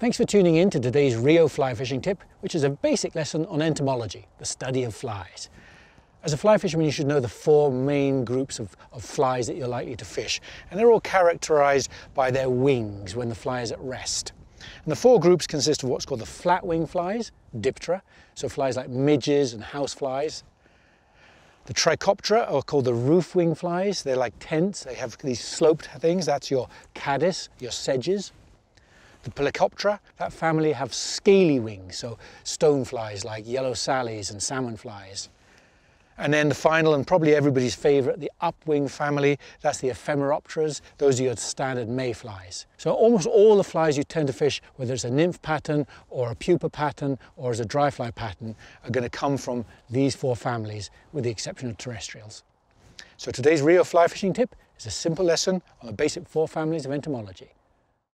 Thanks for tuning in to today's Rio Fly Fishing Tip, which is a basic lesson on entomology, the study of flies. As a fly fisherman, you should know the four main groups of flies that you're likely to fish, and they're all characterized by their wings when the fly is at rest. And the four groups consist of what's called the flat-wing flies, diptera, so flies like midges and houseflies. The trichoptera are called the roof-wing flies. They're like tents. They have these sloped things. That's your caddis, your sedges. The Plecoptera, that family have scaly wings, so stoneflies like yellow sallies and salmon flies. And then the final and probably everybody's favorite, the upwing family, that's the Ephemeropteras. Those are your standard mayflies. So almost all the flies you tend to fish, whether it's a nymph pattern or a pupa pattern or as a dry fly pattern, are going to come from these four families with the exception of terrestrials. So today's Rio Fly Fishing Tip is a simple lesson on the basic four families of entomology.